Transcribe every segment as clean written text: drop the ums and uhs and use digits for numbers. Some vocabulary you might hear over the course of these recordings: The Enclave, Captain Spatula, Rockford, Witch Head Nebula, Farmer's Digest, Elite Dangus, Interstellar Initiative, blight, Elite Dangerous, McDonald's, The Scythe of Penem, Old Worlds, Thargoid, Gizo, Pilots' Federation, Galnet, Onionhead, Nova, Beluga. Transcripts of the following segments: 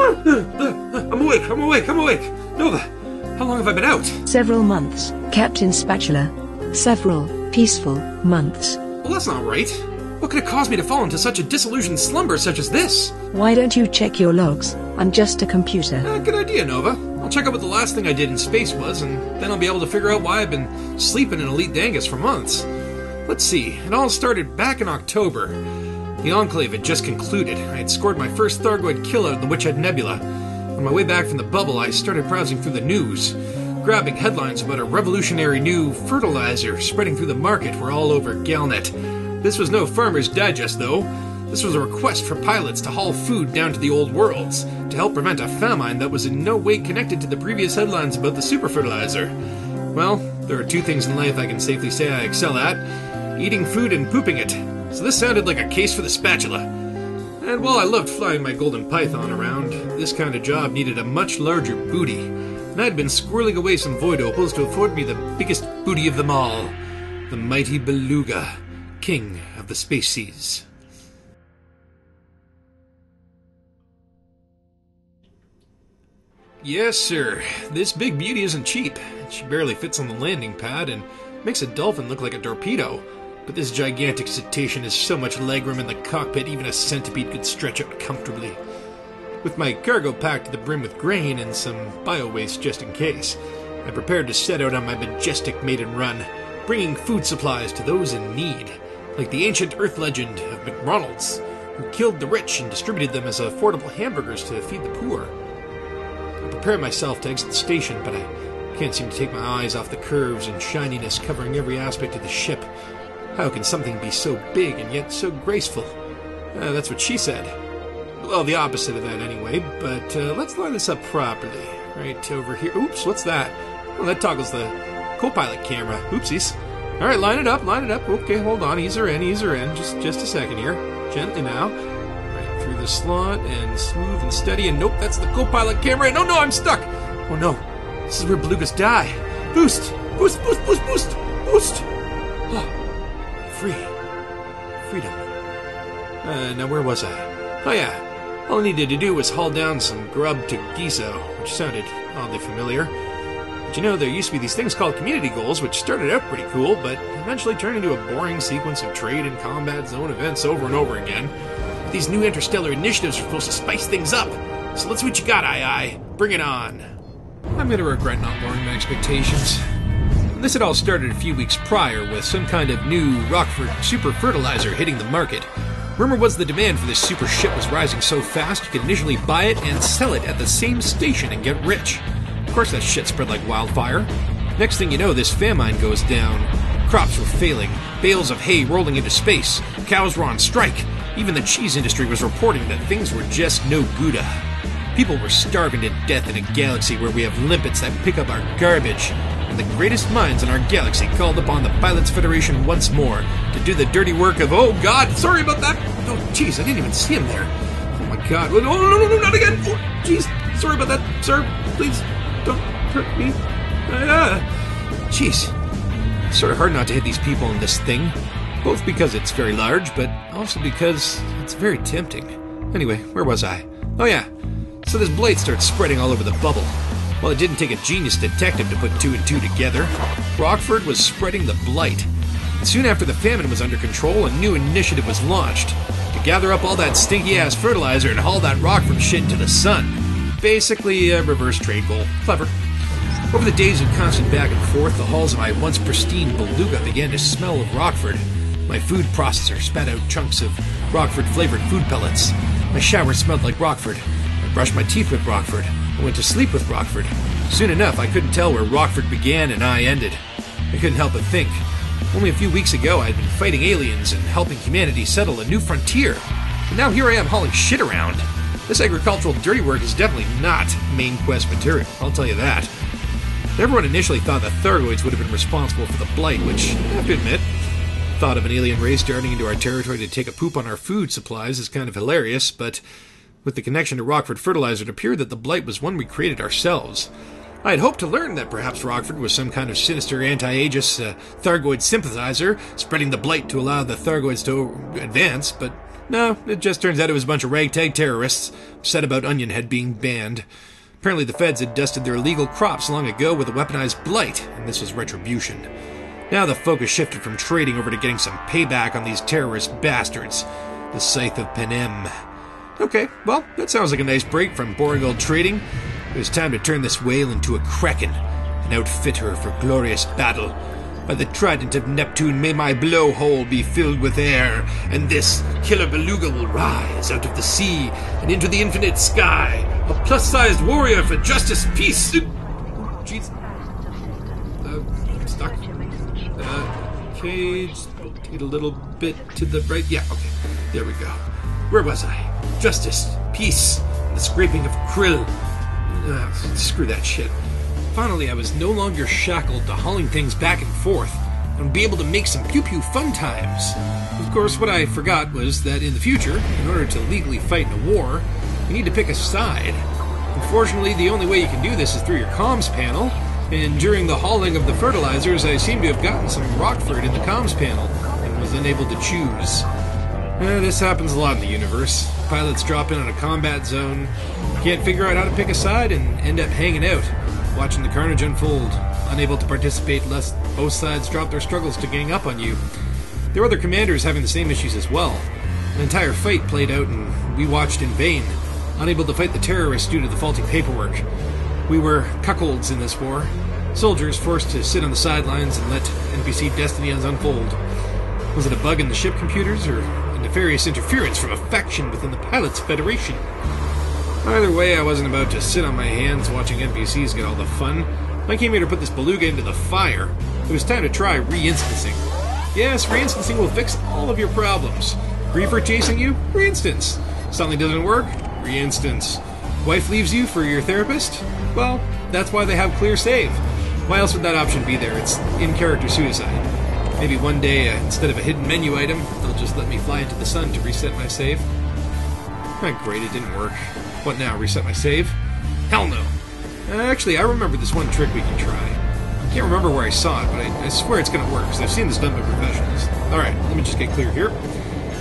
I'm awake, I'm awake, I'm awake! Nova, how long have I been out? Several months, Captain Spatula. Several peaceful months. Well, that's not right. What could have caused me to fall into such a disillusioned slumber such as this? Why don't you check your logs? I'm just a computer. Good idea, Nova. I'll check out what the last thing I did in space was, and then I'll be able to figure out why I've been sleeping in Elite Dangerous for months. Let's see, it all started back in October. The Enclave had just concluded. I had scored my first Thargoid kill out of the Witch Head Nebula. On my way back from the bubble, I started browsing through the news, grabbing headlines about a revolutionary new fertilizer spreading through the market were all over Galnet. This was no Farmer's Digest, though. This was a request for pilots to haul food down to the Old Worlds to help prevent a famine that was in no way connected to the previous headlines about the superfertilizer. Well, there are two things in life I can safely say I excel at: eating food and pooping it. So this sounded like a case for the spatula. And while I loved flying my golden python around, this kind of job needed a much larger booty, and I'd been squirreling away some void opals to afford me the biggest booty of them all, the mighty Beluga, king of the space seas. Yes, sir, this big beauty isn't cheap. She barely fits on the landing pad and makes a dolphin look like a torpedo. But this gigantic cetacean has so much legroom in the cockpit, even a centipede could stretch out comfortably. With my cargo packed to the brim with grain and some bio-waste just in case, I prepared to set out on my majestic maiden run, bringing food supplies to those in need, like the ancient Earth legend of McDonald's, who killed the rich and distributed them as affordable hamburgers to feed the poor. I prepared myself to exit the station, but I can't seem to take my eyes off the curves and shininess covering every aspect of the ship. How can something be so big and yet so graceful? That's what she said. Well, the opposite of that anyway, but let's line this up properly. Right over here. Oops, what's that? Well, that toggles the co-pilot camera. Oopsies. All right, line it up, line it up. Okay, hold on. Ease her in, ease her in. Just a second here. Gently now. Right through the slot and smooth and steady. And nope, that's the co-pilot camera. And oh no, I'm stuck. Oh no, this is where belugas die. Boost, boost, boost, boost, boost, boost. Oh. Free. Freedom. Now where was I? Oh yeah, all I needed to do was haul down some grub to Gizo, which sounded oddly familiar. But you know, there used to be these things called community goals, which started out pretty cool, but eventually turned into a boring sequence of trade and combat zone events over and over again. But these new interstellar initiatives are supposed to spice things up, so let's see what you got, aye-aye. Bring it on. I'm gonna regret not lowering my expectations. This had all started a few weeks prior with some kind of new Rockford super fertilizer hitting the market. Rumor was the demand for this super shit was rising so fast you could initially buy it and sell it at the same station and get rich. Of course that shit spread like wildfire. Next thing you know, this famine goes down. Crops were failing, bales of hay rolling into space, cows were on strike. Even the cheese industry was reporting that things were just no gouda. People were starving to death in a galaxy where we have limpets that pick up our garbage. And the greatest minds in our galaxy called upon the Pilots' Federation once more to do the dirty work of, oh god, sorry about that, oh jeez, I didn't even see him there, oh my god, oh no, no, no, no, not again, oh jeez, sorry about that, sir, please, don't hurt me, jeez, sort of hard not to hit these people in this thing, both because it's very large, but also because it's very tempting. Anyway, where was I? Oh yeah, so this blight starts spreading all over the bubble. Well, it didn't take a genius detective to put two and two together. Rockford was spreading the blight. And soon after the famine was under control, a new initiative was launched to gather up all that stinky-ass fertilizer and haul that Rockford shit into the sun. Basically, a reverse trade goal. Clever. Over the days of constant back and forth, the halls of my once-pristine beluga began to smell of Rockford. My food processor spat out chunks of Rockford-flavored food pellets. My shower smelled like Rockford. I brushed my teeth with Rockford. I went to sleep with Rockford. Soon enough, I couldn't tell where Rockford began and I ended. I couldn't help but think. Only a few weeks ago, I had been fighting aliens and helping humanity settle a new frontier. And now here I am hauling shit around. This agricultural dirty work is definitely not main quest material, I'll tell you that. Everyone initially thought the Thargoids would have been responsible for the blight, which, I have to admit, the thought of an alien race darting into our territory to take a poop on our food supplies is kind of hilarious, but with the connection to Rockford fertilizer, it appeared that the blight was one we created ourselves. I had hoped to learn that perhaps Rockford was some kind of sinister anti-Aegis Thargoid sympathizer, spreading the blight to allow the Thargoids to advance, but No, it just turns out it was a bunch of ragtag terrorists upset about Onionhead being banned. Apparently the feds had dusted their illegal crops long ago with a weaponized blight, and this was retribution. Now the focus shifted from trading over to getting some payback on these terrorist bastards. The Scythe of Penem. Okay, well, that sounds like a nice break from boring old trading. It was time to turn this whale into a kraken, and outfit her for glorious battle. By the trident of Neptune may my blowhole be filled with air, and this killer beluga will rise out of the sea and into the infinite sky, a plus-sized warrior for justice, peace, jeez. I'm stuck. Cage, rotate a little bit to the right, yeah, okay, there we go. Where was I? Justice, peace, the scraping of krill. Screw that shit. Finally, I was no longer shackled to hauling things back and forth, and would be able to make some pew-pew fun times. Of course, what I forgot was that in the future, in order to legally fight in a war, you need to pick a side. Unfortunately, the only way you can do this is through your comms panel, and during the hauling of the fertilizers, I seem to have gotten some Rockford in the comms panel, and was unable to choose. This happens a lot in the universe. Pilots drop in on a combat zone, can't figure out how to pick a side, and end up hanging out, watching the carnage unfold, unable to participate lest both sides drop their struggles to gang up on you. There were other commanders having the same issues as well. An entire fight played out and we watched in vain, unable to fight the terrorists due to the faulty paperwork. We were cuckolds in this war, soldiers forced to sit on the sidelines and let NPC destinies unfold. Was it a bug in the ship computers, or a nefarious interference from a faction within the Pilots' Federation? Either way, I wasn't about to sit on my hands watching NPCs get all the fun. I came here to put this beluga into the fire. It was time to try re-instancing. Yes, re-instancing will fix all of your problems. Griefer chasing you? Re-instance. Something doesn't work? Re-instance. Wife leaves you for your therapist? Well, that's why they have clear save. Why else would that option be there? It's in-character suicide. Maybe one day, instead of a hidden menu item, they'll just let me fly into the sun to reset my save. Ah, great, it didn't work. What now, reset my save? Hell no! Actually, I remember this one trick we can try. I can't remember where I saw it, but I swear it's gonna work, because I've seen this done by professionals. Alright, let me just get clear here.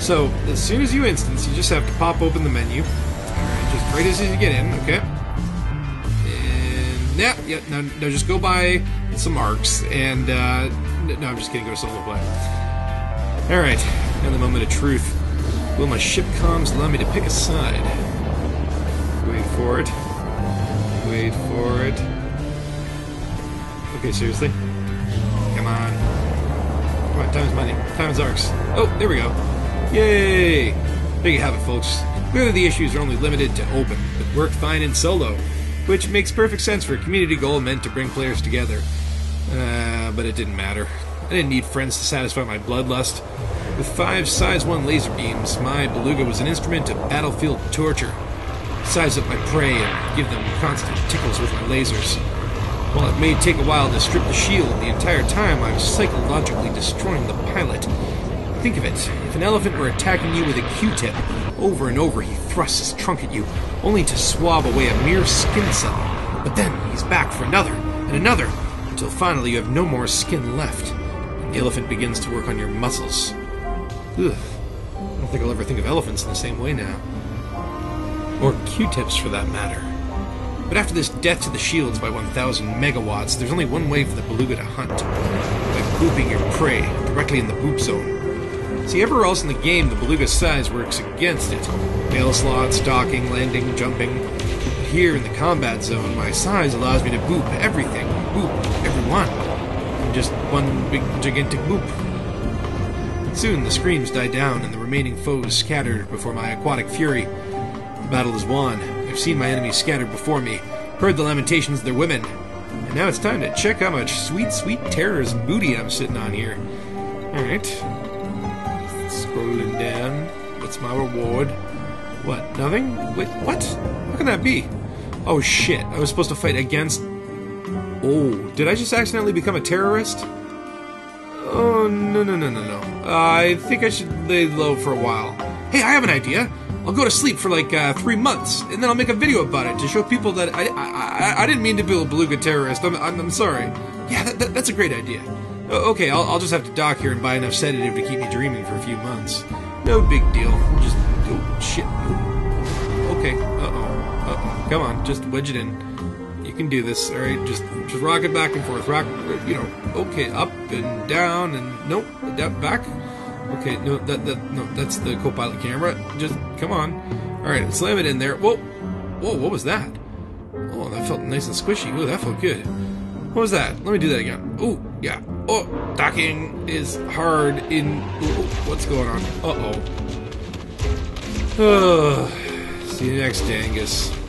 So, as soon as you instance, you just have to pop open the menu. Alright, just right as you get in, okay? And... yeah, now just go buy some arcs, and, no, I'm just kidding, go solo play. Alright, now the moment of truth. Will my ship comms allow me to pick a side? Wait for it. Wait for it. Okay, seriously? Come on. Come on, time's money. Time's arcs. Oh, there we go. Yay! There you have it, folks. Clearly the issues are only limited to open, but work fine in solo, which makes perfect sense for a community goal meant to bring players together. But it didn't matter. I didn't need friends to satisfy my bloodlust. With 5 size 1 laser beams, my beluga was an instrument of battlefield torture. Size up my prey and give them constant tickles with my lasers. While it may take a while to strip the shield, the entire time I was psychologically destroying the pilot. Think of it, if an elephant were attacking you with a Q-tip, over and over he thrusts his trunk at you, only to swab away a mere skin cell. But then he's back for another, and another, until finally you have no more skin left. And the elephant begins to work on your muscles. Ugh, I don't think I'll ever think of elephants in the same way now. Or Q-tips, for that matter. But after this death to the shields by 1,000 megawatts, there's only one way for the beluga to hunt. By pooping your prey directly in the poop zone. See, everywhere else in the game, the beluga's size works against it. Mail slot, stalking, landing, jumping. But here in the combat zone, my size allows me to boop everything. Boop everyone. I'm just one big gigantic boop. Soon the screams die down and the remaining foes scattered before my aquatic fury. The battle is won. I've seen my enemies scattered before me, heard the lamentations of their women, and now it's time to check how much sweet, sweet terror's booty I'm sitting on here. Alright. Scrolling down. What's my reward? What? Nothing? Wait, what? How can that be? Oh shit, I was supposed to fight against... Oh, did I just accidentally become a terrorist? Oh, no. I think I should lay low for a while. Hey, I have an idea. I'll go to sleep for like 3 months, and then I'll make a video about it to show people that I didn't mean to be a beluga terrorist. I'm sorry. Yeah, that's a great idea. Okay, I'll just have to dock here and buy enough sedative to keep me dreaming for a few months. No big deal. We'll just... Oh, shit. Okay. Uh-oh. Uh-oh. Come on. Just wedge it in. You can do this, alright? Just rock it back and forth. Rock, you know, okay, up and down and... Nope. Back. Okay, no, no, that's the co-pilot camera. Just, come on. Alright, slam it in there. Whoa! Whoa, what was that? Oh, that felt nice and squishy. Ooh, that felt good. What was that? Let me do that again. Ooh, yeah. Oh, docking is hard in... Ooh, what's going on? Uh-oh. See you next, Dangus.